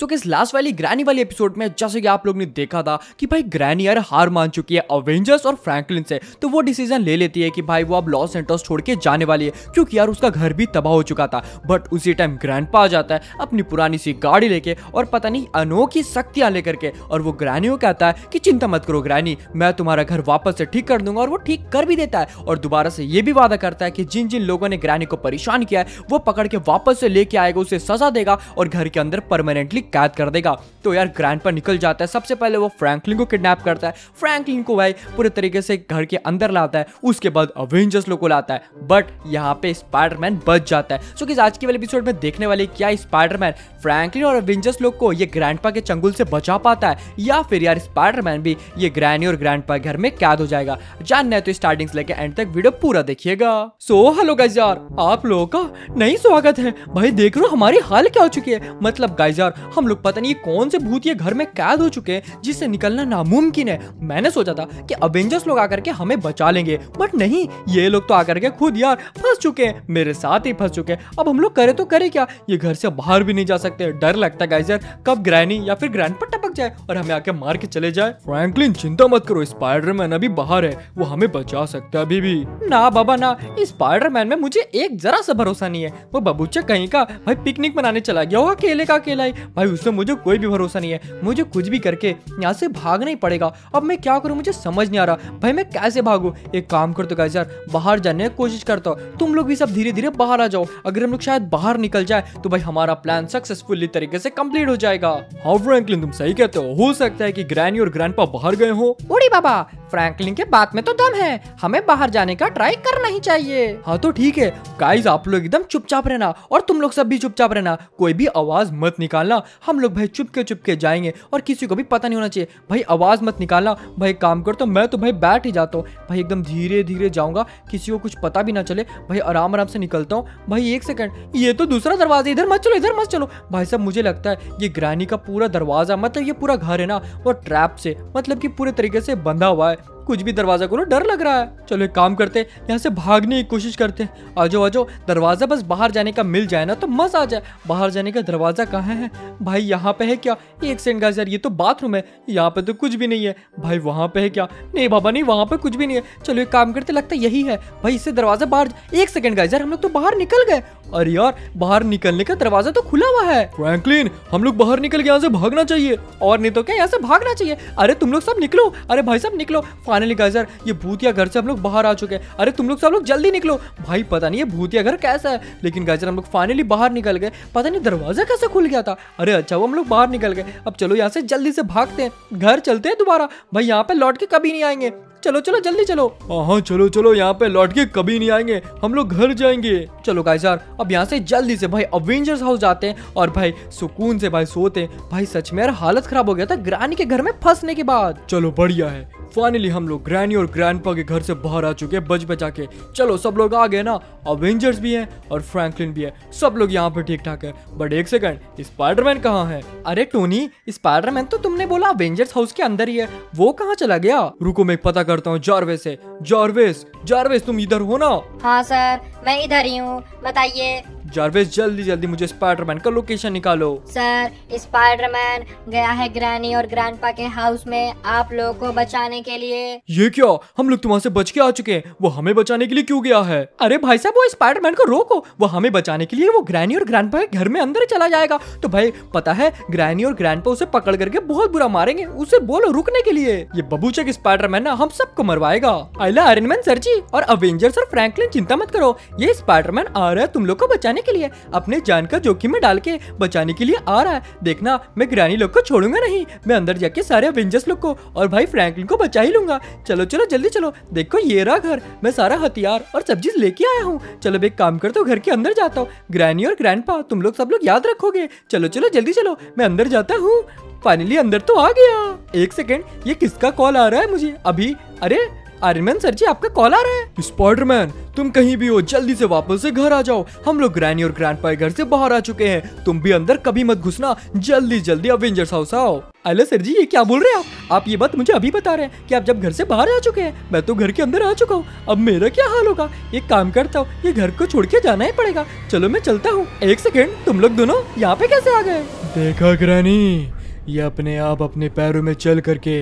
सो guys last वाली granny वाली episode में जैसे कि आप लोग ने देखा था कि भाई ग्रैनी यार हार मान चुकी है अवेंजर्स और फ्रैंकलिन से, तो वो डिसीजन ले लेती है कि भाई वो अब लॉस सैंटोस छोड़ के जाने वाली है क्योंकि यार उसका घर भी तबाह हो चुका था। बट उसी टाइम ग्रैंडपा आ जाता है अपनी पुरानी सी गाड़ी लेके और पता नहीं अनोखी शक्तियां लेकर के, और वो ग्रैनी को कहता है कि चिंता मत करो ग्रैनी, मैं तुम्हारा घर वापस से ठीक कर दूंगा, और वो ठीक कर भी देता है। और दोबारा से ये भी वादा करता है कि जिन जिन लोगों ने ग्रैनी को परेशान किया है वो पकड़ के वापस से लेके आएगा, उसे सजा देगा और घर के अंदर परमानेंटली कैद कर देगा। तो यार ग्रैंडपा निकल जाता है, सबसे पहले वो फ्रैंकलिन को किडनैप करता है, फ्रैंकलिन को भाई पूरे तरीके से घर के अंदर लाता है, उसके बाद अवेंजर्स लोग को लाता है, बट यहाँ पे स्पाइडरमैन बच जाता है। सो आज के वाले एपिसोड में देखने वाले क्या स्पाइडरमैन फ्रैंकलिन और अवेंजर्स लोग को ये ग्रैंडपा के चंगुल से बचा पाता है या फिर यार स्पाइडरमैन भी ये ग्रैनी और ग्रैंडपा घर में कैद हो जाएगा। जानना है तो स्टार्टिंग से लेकर एंड तक वीडियो पूरा देखिएगा। सो हेलो गाइस यार, आप लोगों का नई स्वागत है। भाई देख रहे हो हमारी हाल क्या हो चुकी है, मतलब गाइस यार हम लोग पता नहीं कौन से भूत ये घर में कैद हो चुके हैं जिससे निकलना नामुमकिन है। मैंने सोचा था कि अवेंजर्स लोग आकर के हमें बचा लेंगे, बट नहीं, ये लोग तो आकर के खुद यार फंस चुके हैं, मेरे साथ ही फंस चुके हैं। अब हम लोग करे तो करे क्या, ये घर से बाहर भी नहीं जा सकते। डर लगता है गाइस यार कब ग्रैनी या फिर ग्रैंडपा टपक जाए और हमें आके मार के चले जाए। फ्रैंकलिन चिंता मत करो, स्पाइडरमैन अभी बाहर है, वो हमें बचा सकता है अभी भी। ना बाबा ना, स्पाइडरमैन में मुझे एक जरा सा भरोसा नहीं है। वो बबूचा कहीं का भाई पिकनिक मनाने चला गया होगा अकेले का अकेला ही, भाई उसमें मुझे कोई भी भरोसा नहीं है। मुझे कुछ भी करके यहाँ से भागना ही पड़ेगा। अब मैं क्या करूँ मुझे समझ नहीं आ रहा, भाई मैं कैसे भागू। एक काम करते गाइस यार बाहर जाने की कोशिश करता हूँ, तुम लोग भी सब धीरे धीरे बाहर आ जाओ। अगर हम लोग शायद बाहर निकल जाए तो भाई हमारा प्लान सक्सेसफुली तरीके से कंप्लीट हो जाएगा। हाँ फ्रैंकलिन तुम सही कहते हो सकता है कि ग्रैनी और ग्रैंडपा बाहर गए हो। ओड़ी बाबा, फ्रैंकलिन के बात में तो दम है, हमें बाहर जाने का ट्राई करना ही चाहिए। हाँ तो ठीक है गाइस, आप लोग एकदम चुपचाप रहना और तुम लोग सब भी चुपचाप रहना, कोई भी आवाज मत निकालना। हम लोग भाई चुपके जाएंगे और किसी को भी पता नहीं होना चाहिए। भाई आवाज मत निकालना, भाई काम करता हूँ मैं तो भाई बैठ ही जाता हूँ, भाई एकदम धीरे धीरे जाऊंगा, किसी को कुछ पता भी ना चले। भाई आराम आराम से निकलता हूँ। भाई एक सेकंड, ये तो दूसरा दरवाजा, इधर मत चलो इधर मत चलो। भाई साहब मुझे लगता है ये ग्रैनी का पूरा दरवाजा, मतलब ये पूरा घर है ना वो ट्रैप से मतलब कि पूरे तरीके से बंधा हुआ है। कुछ भी दरवाजा खोलो, डर लग रहा है। चलो एक काम करते हैं यहाँ से भागने की कोशिश करते हैं। आजो आजो दरवाजा बस बाहर जाने का मिल जाए ना तो मजा आ जाए। बाहर जाने का दरवाजा कहाँ है भाई, यहाँ पे है क्या? एक सेकंड गाइस यार, ये तो बाथरूम है, यहाँ पे तो कुछ भी नहीं है। भाई वहाँ पे है क्या? नहीं बाबा नहीं, वहाँ पे कुछ भी नहीं है। चलो एक काम करते, लगता यही है भाई, इससे दरवाजा बाहर। एक सेकंड गाइस यार, हम लोग तो बाहर निकल गए। अरे यार बाहर निकलने का दरवाजा तो खुला हुआ है। फ्रैंकलिन हम लोग बाहर निकल के यहाँ से भागना चाहिए, और नहीं तो क्या यहाँ से भागना चाहिए। अरे तुम लोग सब निकलो, अरे भाई सब निकलो। फाइनली गाइस यार ये भूतिया घर से हम लोग बाहर आ चुके हैं। अरे तुम लोग सब लोग जल्दी निकलो, भाई पता नहीं ये भूतिया घर कैसा है। लेकिन गाइस यार हम लोग फाइनली बाहर निकल गए, पता नहीं दरवाजा कैसे खुल गया था। अरे अच्छा वो हम लोग बाहर निकल गए। अब चलो यहाँ से जल्दी से भागते हैं, घर चलते हैं दोबारा, भाई यहाँ पे लौट के कभी नहीं आएंगे। चलो चलो जल्दी चलो। हाँ चलो चलो, यहाँ पे लौट के कभी नहीं आएंगे, हम लोग घर जाएंगे। चलो गाइस यार अब यहाँ से जल्दी से भाई अवेंजर्स हाउस जाते हैं और भाई सुकून से भाई सोते हैं। भाई सच में यार हालत खराब हो गया था ग्रैनी के घर में फंसने के बाद। चलो बढ़िया है, फाइनली हम लोग ग्रैनी और ग्रैंडपा के घर से बाहर आ चुके हैं बच बचा के। चलो सब लोग आ गए ना, अवेंजर्स भी हैं और फ्रैंकलिन भी है, सब लोग यहाँ पे ठीक ठाक है। बट एक सेकंड, स्पाइडरमैन कहाँ है? अरे टोनी स्पाइडरमैन तो तुमने बोला अवेंजर्स हाउस के अंदर ही है, वो कहाँ चला गया? रुको मैं पता करता हूँ, जार्विस है। जार्विस जार्विस तुम इधर हो ना? हाँ सर मैं इधर ही हूँ, बताइए। जार्विस जल्दी जल्दी मुझे स्पाइडरमैन का लोकेशन निकालो। सर स्पाइडरमैन गया है ग्रैनी और ग्रैंडपा के हाउस में आप लोगों को बचाने के लिए। ये क्या, हम लोग तुम्हारे से बच के आ चुके हैं, वो हमें बचाने के लिए क्यों गया है? अरे भाई साहब वो स्पाइडरमैन को रोको, वो हमें बचाने के लिए वो ग्रैनी और ग्रैंडपा के घर में अंदर चला जाएगा। तो भाई पता है ग्रैनी और ग्रैंडपा उसे पकड़ करके बहुत बुरा मारेंगे, उसे बोलो रुकने के लिए। ये बबूचक स्पाइडरमैन ना हम सबको मरवाएगा। आइला आयरन मैन सर जी और अवेंजर्स और फ्रैंकलिन चिंता मत करो, ये स्पाइडरमैन आ रहा है तुम लोग को बचाने के लिए, अपने जान का जोखिम में डाल के बचाने के लिए आ रहा है। देखना मैं ग्रैनी लोग को छोड़ूंगा नहीं, मैं अंदर जाके सारे अवेंजर्स लोग को और भाई फ्रैंकलिन को बचा ही लूंगा। चलो चलो जल्दी चलो, देखो ये रहा घर, मैं सारा हथियार और सब्जी लेके आया हूँ। चलो एक काम करता हूँ घर के अंदर जाता हूँ, ग्रैनी और ग्रैंडपा तुम लोग सब लोग याद रखोगे। चलो चलो जल्दी चलो, मैं अंदर जाता हूँ। फाइनली अंदर तो आ गया। एक सेकेंड, ये किसका कॉल आ रहा है मुझे अभी? अरे आयरन मैन सर जी आपका कॉल आ रहा है। स्पाइडरमैन तुम कहीं भी हो जल्दी से वापस से घर आ जाओ, हम लोग ग्रैनी और ग्रैंडपा घर से बाहर आ चुके हैं, तुम भी अंदर कभी मत घुसना, जल्दी जल्दी अवेंजर्स हाउस आओ। अरे सर जी ये क्या बोल रहे हैं आप ये बात मुझे अभी बता रहे हैं कि आप जब घर से बाहर आ चुके हैं? मैं तो घर के अंदर आ चुका हूँ, अब मेरा क्या हाल होगा? एक काम करता हूँ ये घर को छोड़ के जाना ही पड़ेगा, चलो मैं चलता हूँ। एक सेकेंड, तुम लोग दोनों यहाँ पे कैसे आ गए? देखा ग्रैनी, ये अपने आप अपने पैरों में चल करके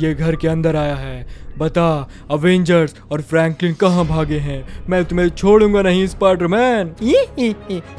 ये घर के अंदर आया है। बता अवेंजर्स और फ्रैंकलिन कहाँ भागे हैं? मैं तुम्हें छोड़ूंगा नहीं स्पाइडरमैन।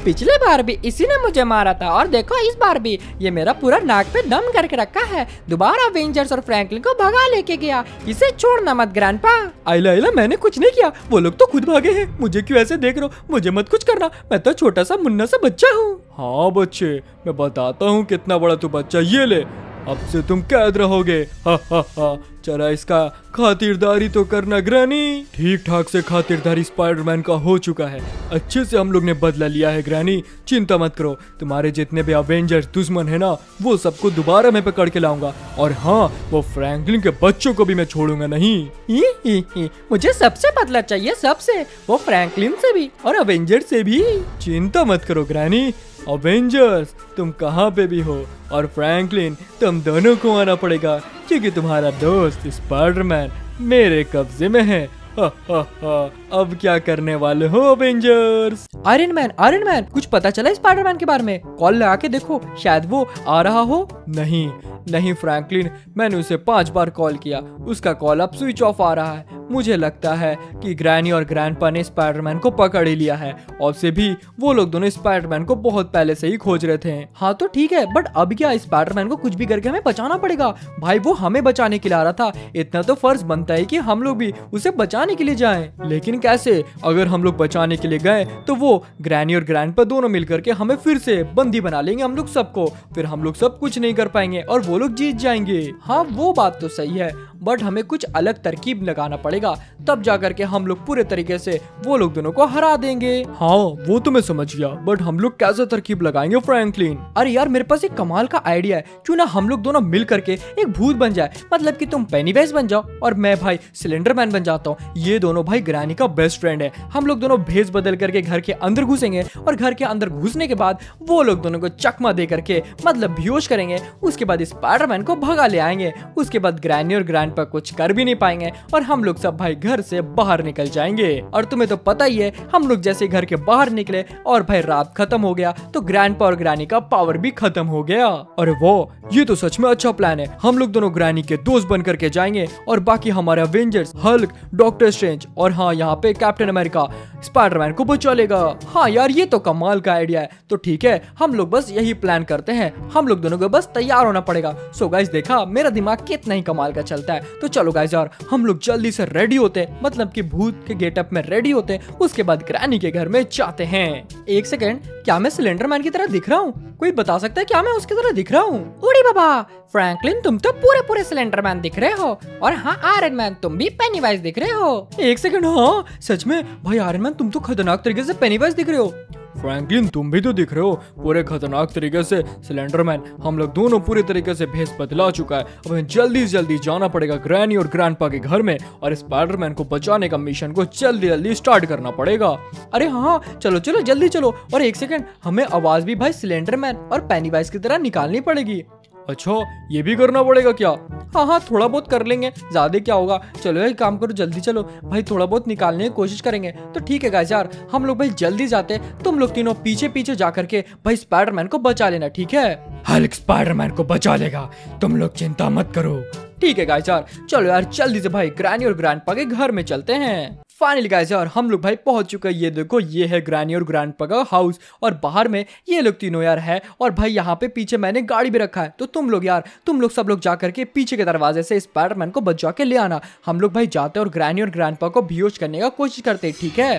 पिछले बार भी इसी ने मुझे मारा था और देखो इस बार भी ये मेरा पूरा नाक पे दम करके रखा है। दोबारा अवेंजर्स और फ्रैंकलिन को भगा लेके गया। इसे छोड़ना मत ग्रैंडपा। आइला आइला, मैंने कुछ नहीं किया, वो लोग तो खुद भागे हैं। मुझे क्यों ऐसे देख रहे हो? मुझे मत कुछ करना, मैं तो छोटा सा मुन्ना सा बच्चा हूँ। हाँ बच्चे, मैं बताता हूँ कितना बड़ा तू बच्चा। ये ले, अब से तुम कैद रहोगे। हा हा हा, जरा इसका खातिरदारी तो करना ग्रैनी। ठीक ठाक से खातिरदारी स्पाइडरमैन का हो चुका है, अच्छे से हम लोग ने बदला लिया है ग्रैनी। चिंता मत करो, तुम्हारे जितने भी अवेंजर्स दुश्मन है ना, वो सबको दोबारा मैं पकड़ के लाऊंगा। और हाँ, वो फ्रैंकलिन के बच्चों को भी मैं छोड़ूंगा नहीं। मुझे सबसे बदला चाहिए, सबसे, वो फ्रैंकलिन से भी और अवेंजर्स से भी। चिंता मत करो ग्रैनी, अवेंजर्स तुम कहाँ पे भी हो और फ्रैंकलिन, तुम दोनों को आना पड़ेगा क्योंकि तुम्हारा दोस्त स्पाइडरमैन मेरे कब्जे में है। हा हा हा, अब क्या करने वाले हो अवेंजर्स? आयरन मैन, कुछ पता चला स्पाइडरमैन के बारे में? कॉल लगा के देखो, शायद वो आ रहा हो। नहीं फ्रैंकलिन, मैंने उसे 5 बार कॉल किया, उसका कॉल अब स्विच ऑफ आ रहा है। मुझे लगता है कि ग्रैनी और ग्रैंडपा ने स्पाइडरमैन को पकड़ ही लिया है। और से भी वो लोग दोनों स्पाइडरमैन को बहुत पहले से ही खोज रहे थे। हाँ तो ठीक है, बट अब क्या? स्पाइडरमैन को कुछ भी करके हमें बचाना पड़ेगा। भाई वो हमें बचाने के लिए आ रहा था, इतना तो फर्ज बनता है कि हम लोग भी उसे बचाने के लिए जाएं। लेकिन कैसे? अगर हम लोग बचाने के लिए गए तो वो ग्रैनी और ग्रैंडपा दोनों मिलकर के हमें फिर से बंदी बना लेंगे हम लोग सबको। फिर हम लोग सब कुछ नहीं कर पाएंगे और वो लोग जीत जाएंगे। हाँ वो बात तो सही है, बट हमें कुछ अलग तरकीब लगाना पड़ेगा, तब जा करके हम लोग पूरे तरीके से वो लोग दोनों को हरा देंगे। हाँ वो तो मैं समझ गया, बट हम लोग कैसे तरकीब लगाएंगे फ्रैंकलिन? अरे यार, मेरे पास एक कमाल का आइडिया है। क्यों ना हम लोग दोनों मिल करके एक भूत बन जाए, मतलब कि तुम पेनीवाइज बन जाओ और मैं भाई स्लेंडरमैन बन जाता हूँ। ये दोनों भाई ग्रैनी का बेस्ट फ्रेंड है। हम लोग दोनों भेष बदल करके घर के अंदर घुसेंगे और घर के अंदर घुसने के बाद वो लोग दोनों को चकमा दे करके मतलब बेहोश करेंगे। उसके बाद स्पाइडरमैन को भगा ले आएंगे। उसके बाद ग्रैनी और ग्रैंड पर कुछ कर भी नहीं पाएंगे और हम लोग सब भाई घर से बाहर निकल जाएंगे। और तुम्हें तो पता ही है, हम लोग जैसे घर के बाहर निकले और भाई रात खत्म हो गया तो ग्रैंडपा और ग्रैनी का पावर भी खत्म हो गया। और वो ये तो सच में अच्छा प्लान है, हम लोग दोनों ग्रैनी के दोस्त बन करके जाएंगे और बाकी हमारे अवेंजर्स, हल्क, डॉक्टर स्ट्रेंज और हाँ यहाँ पे कैप्टन अमेरिका स्पाइडरमैन को बचा लेगा। हाँ यार, ये तो कमाल का आइडिया है। तो ठीक है, हम लोग बस यही प्लान करते हैं, हम लोग दोनों को बस तैयार होना पड़ेगा। सो गाइस, देखा मेरा दिमाग कितना ही कमाल का चलता है। तो चलो गाइस यार, हम लोग जल्दी से रेडी होते हैं, मतलब कि भूत के गेटअप में रेडी होते हैं। उसके बाद ग्रैनी के घर में जाते हैं। एक सेकेंड, क्या मैं स्लेंडरमैन की तरह दिख रहा हूँ? कोई बता सकता है क्या मैं उसकी तरह दिख रहा हूँ? ओड़ी बाबा, फ्रैंकलिन तुम तो पूरे स्लेंडरमैन दिख रहे हो। और हाँ आयरन मैन, तुम भी पेनीवाइज दिख रहे हो। एक सेकेंड, हाँ सच में भाई आयरन मैन, तुम तो खतरनाक तरीके से पेनीवाइज दिख रहे हो। फ्रैंकलिन तुम भी तो दिख रहे हो पूरे खतरनाक तरीके से स्लेंडरमैन। हम लोग दोनों पूरे तरीके से भेष बदला चुका है। अब हमें जल्दी जाना पड़ेगा ग्रैनी और ग्रैंडपा के घर में और स्पाइडरमैन को बचाने का मिशन को जल्दी स्टार्ट करना पड़ेगा। अरे हाँ, चलो जल्दी चलो। और एक सेकेंड, हमें आवाज भी भाई स्लेंडरमैन और पेनीवाइज की तरह निकालनी पड़ेगी। अच्छा, ये भी करना पड़ेगा क्या? हाँ, थोड़ा बहुत कर लेंगे, ज्यादा क्या होगा। चलो एक काम करो, जल्दी चलो भाई, थोड़ा बहुत निकालने की कोशिश करेंगे। तो ठीक है गाइस यार, हम लोग भाई जल्दी जाते, तुम लोग तीनों पीछे जा करके भाई स्पाइडरमैन को बचा लेना, ठीक है? हल्क स्पाइडरमैन को बचा लेगा, तुम लोग चिंता मत करो। ठीक है गाइस यार, चलो यार जल्दी से भाई ग्रैनी और ग्रैंडपा के घर में चलते हैं। फाइनली गाइस यार, हम लोग भाई पहुंच चुके हैं। ये देखो, ये है ग्रैनी और ग्रैंडपा का हाउस और बाहर में ये लोग तीनों यार है। और भाई यहाँ पे पीछे मैंने गाड़ी भी रखा है, तो तुम लोग सब लोग जा करके पीछे के दरवाजे से स्पाइडरमैन को बचा के ले आना। हम लोग भाई जाते और ग्रैनी और ग्रैंडपा को बेहोश करने का कोशिश करते हैं, ठीक है?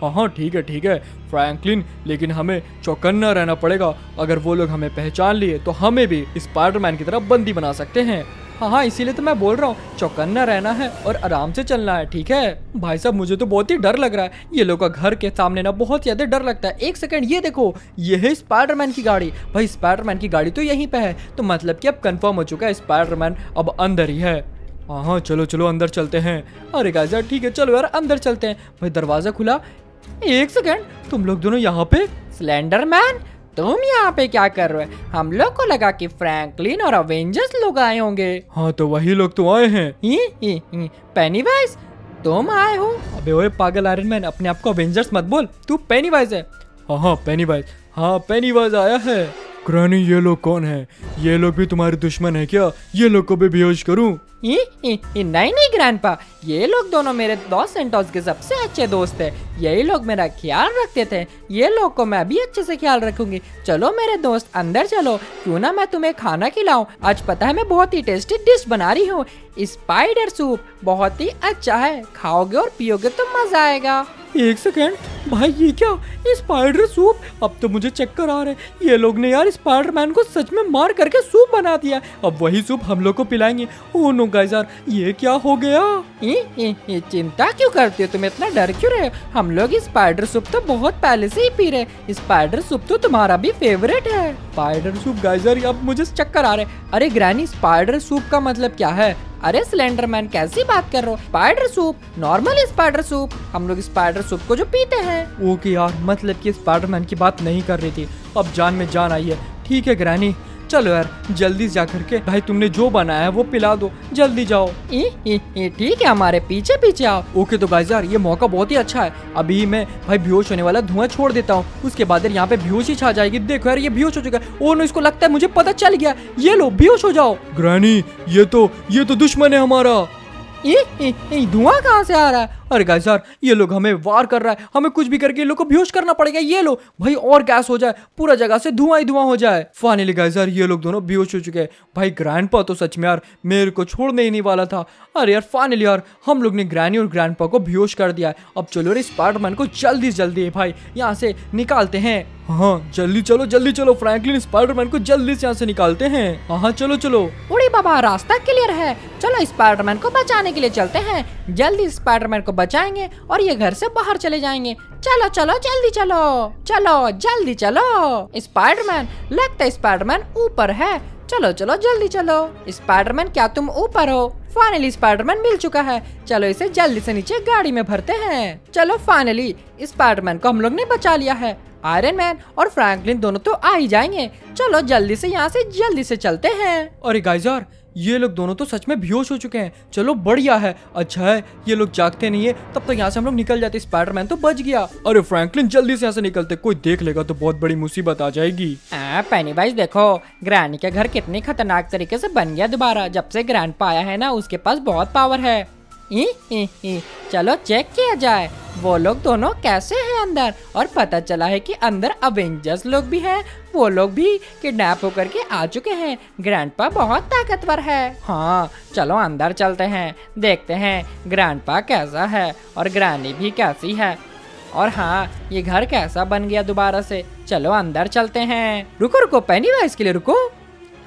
हाँ ठीक है फ्रैंकलिन, लेकिन हमें चौकन्ना रहना पड़ेगा। अगर वो लोग हमें पहचान लिए तो हमें भी स्पाइडरमैन की तरह बंदी बना सकते हैं। हाँ, इसीलिए तो मैं बोल रहा हूँ, चौकन्ना रहना है और आराम से चलना है, ठीक है? भाई साहब मुझे तो बहुत ही डर लग रहा है, ये लोग का घर के सामने ना बहुत ज़्यादा डर लगता है। एक सेकंड, ये देखो, ये है स्पाइडरमैन की गाड़ी। भाई स्पाइडरमैन की गाड़ी तो यहीं पे है, तो मतलब कि अब कंफर्म हो चुका है स्पाइडरमैन अब अंदर ही है। हाँ चलो अंदर चलते हैं। अरे गाइस यार ठीक है, चलो यार अंदर चलते हैं। भाई दरवाज़ा खुला। एक सेकेंड, तुम लोग दोनों यहाँ पे? स्लेंडरमैन तुम यहाँ पे क्या कर रहे हो? हम लोग को लगा कि फ्रैंकलिन और अवेंजर्स लोग आए होंगे। हाँ तो वही लोग तो आए हैं। पेनीवाइज तुम आए हो? अबे ओए पागल आयरन मैन, अपने आप को अवेंजर्स मत बोल, तू पेनीवाइज है। हाँ पेनीवाइज आया है। ग्रैनी ये लोग कौन है? ये लोग भी तुम्हारे दुश्मन है क्या? ये लोग को भी बेहोश करूं? नहीं ग्रैंडपा, ये लोग दोनों मेरे लॉस सैंटोस के सबसे अच्छे दोस्त है। यही लोग मेरा ख्याल रखते थे, ये लोग को मैं भी अच्छे से ख्याल रखूंगी। चलो मेरे दोस्त अंदर चलो, क्यों ना मैं तुम्हें खाना खिलाऊं। आज पता है मैं बहुत ही टेस्टी डिश बना रही हूँ, स्पाइडर सूप बहुत ही अच्छा है, खाओगे और पियोगे तो मजा आएगा। एक सेकेंड भाई, ये क्या स्पाइडर सूप? अब तो मुझे चक्कर आ रहे हैं। ये लोग ने यार स्पाइडरमैन को सच में मार करके सूप बना दिया, अब वही सूप हम लोग को पिलाएंगे। ओह नो गाइस यार, ये क्या हो गया? ये चिंता क्यों करते हो, तुम इतना डर क्यों रहे हो? हम लोग स्पाइडर सूप तो बहुत पहले से ही पी रहे, स्पाइडर सूप तो तुम्हारा भी फेवरेट है। स्पाइडर सूप गाइस यार, अब मुझे चक्कर आ रहे। अरे ग्रैनी, स्पाइडर सूप का मतलब क्या है? अरे स्लेंडरमैन, कैसी बात कर रहे हो? Spider soup normal spider soup, हम लोग स्पाइडर सूप को जो पीते हैं। ओके यार, मतलब कि स्पाइडरमैन की बात नहीं कर रही थी, अब जान में जान आई है। ठीक है ग्रैनी, चलो यार जल्दी जा करके भाई तुमने जो बनाया है वो पिला दो, जल्दी जाओ। ठीक है, हमारे पीछे पीछे आओ। ओके तो गाइस यार, ये मौका बहुत ही अच्छा है। अभी मैं भाई बेहोश होने वाला धुआं छोड़ देता हूँ, उसके बाद यार यहाँ पे बेहोशी छा जाएगी। देखो यार ये बेहोश हो चुका है। ओह नो, इसको लगता है मुझे पता चल गया, ये लो बेहोश हो जाओ। ग्रैनी, ये तो दुश्मन है हमारा। धुआं कहाँ से आ रहा है? अरे गाइस यार, ये लोग हमें वार कर रहा है, हमें कुछ भी करके ये लोग को बेहोश करना पड़ेगा। ये लो भाई, और गैस हो जाए, पूरा जगह से धुआं ही धुआं हो जाए। फाइनली गाइस यार, ये लोग दोनों बेहोश हो चुके हैं। भाई ग्रैंडपा तो सच में यार मेरे को छोड़ने ही नहीं वाला था। अरे यार फाइनली यार, हम लोग ने ग्रैनी और ग्रैंडपा को बेहोश कर दिया है। अब चलो रे स्पाइडरमैन को जल्दी जल्दी भाई यहाँ से निकालते हैं। हाँ जल्दी चलो, जल्दी चलो फ्रैंकलिन, स्पाइडरमैन को जल्दी से यहाँ से निकालते हैं। हाँ चलो चलो। उड़ी बाबा, रास्ता क्लियर है, चलो स्पाइडरमैन को बचाने के लिए चलते हैं। जल्दी स्पाइडरमैन को बचाएंगे और ये घर से बाहर चले जाएंगे। चलो चलो जल्दी चलो, चलो जल्दी चलो। स्पाइडरमैन, लगता है स्पाइडरमैन ऊपर है, चलो चलो जल्दी चलो। स्पाइडरमैन क्या तुम ऊपर हो? फाइनली स्पाइडरमैन मिल चुका है, चलो इसे जल्दी से नीचे गाड़ी में भरते हैं। चलो फाइनली स्पाइडरमैन को हम लोग ने बचा लिया है। आयरन मैन और फ्रैंकलिन दोनों तो आ ही जाएंगे, चलो जल्दी से यहाँ से जल्दी से चलते हैं। अरे गाइस यार, ये लोग दोनों तो सच में बेहोश हो चुके हैं। चलो बढ़िया है, अच्छा है ये लोग जागते नहीं है, तब तक यहाँ से हम लोग निकल जाते। स्पाइडरमैन तो बच गया। अरे फ्रैंकलिन जल्दी से यहाँ से निकलते, कोई देख लेगा तो बहुत बड़ी मुसीबत आ जाएगी। पेनीवाइज देखो, ग्रैनी का घर कितने खतरनाक तरीके से बन गया दोबारा, जब से ग्रैंडपा आया है ना उसके पास बहुत पावर है। चलो चेक किया जाए वो लोग दोनों कैसे हैं अंदर, और पता चला है कि अंदर अवेंजर्स लोग भी हैं, वो लोग भी किडनैप होकर के आ चुके हैं। ग्रैंडपा बहुत ताकतवर है। हाँ चलो अंदर चलते हैं, देखते हैं ग्रैंडपा कैसा है और ग्रैनी भी कैसी है, और हाँ ये घर कैसा बन गया दोबारा से। चलो अंदर चलते हैं। रुको रुको पेनीवाइज के लिए रुको।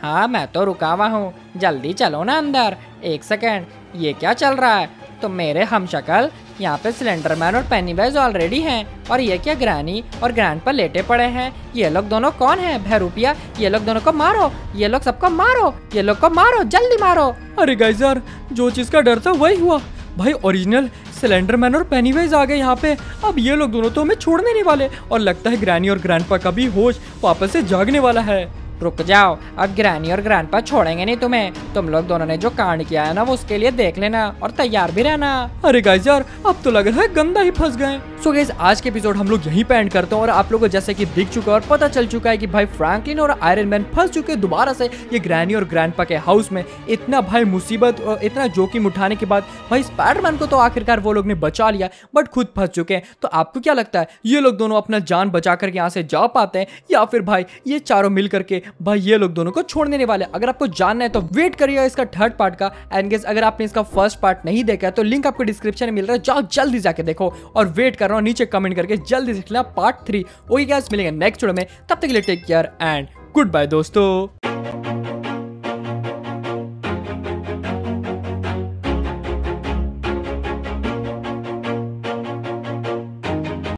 हाँ मैं तो रुका हुआ हूँ, जल्दी चलो ना अंदर। एक सेकेंड, ये क्या चल रहा है? तो मेरे हमशक्ल यहाँ पे स्लेंडरमैन और पेनीवाइज ऑलरेडी हैं, और ये क्या ग्रैनी और ग्रैंडपा लेटे पड़े हैं? ये लोग दोनों कौन हैं? भैरूपिया, ये लोग दोनों को मारो, ये लोग सबको मारो, ये लोग को मारो, जल्दी मारो। अरे गाइस यार, जो चीज का डर था वही हुआ भाई, ओरिजिनल स्लेंडरमैन और पेनीवाइज आ गए यहाँ पे। अब ये लोग दोनों तो हमें छोड़ने नहीं वाले, और लगता है ग्रैनी और ग्रैंडपा का भी होश वापस से जागने वाला है। रुक जाओ, अब ग्रैनी और ग्रैंडपा छोड़ेंगे नहीं तुम्हें। तुम लोग दोनों ने जो कांड किया है ना, वो उसके लिए देख लेना और तैयार भी रहना। अरे गाइस यार, अब तो लग रहा है गंदा ही फंस गए। सो गाइस, आज के एपिसोड हम लोग यहीं पे एंड करते हैं, और आप लोगों को जैसे कि दिख चुका है और पता चल चुका है कि भाई फ्रैंकलिन और आयरन मैन फंस चुके हैं दोबारा से ये ग्रैनी और ग्रैंडपा के हाउस में। इतना भाई मुसीबत और इतना जोखिम उठाने के बाद भाई स्पाइडरमैन को तो आखिरकार वो लोग ने बचा लिया, बट खुद फंस चुके हैं। तो आपको क्या लगता है, ये लोग दोनों अपना जान बचा करके यहाँ से जा पाते हैं, या फिर भाई ये चारों मिल करके भाई ये लोग दोनों को छोड़ने नहीं वाले? अगर आपको जानना है तो वेट करिएगा इसका थर्ड पार्ट का। एंड गाइस, अगर आपने इसका फर्स्ट पार्ट नहीं देखा है तो लिंक आपको डिस्क्रिप्शन में मिल रहा है, जाओ जल्दी जाके देखो, और वेट कर रहा हूं नीचे कमेंट करके जल्दी से लिखना पार्ट 3। ओके गाइस, मिलेंगे नेक्स्ट वीडियो में, तब तक के लिए take care and goodbye दोस्तों।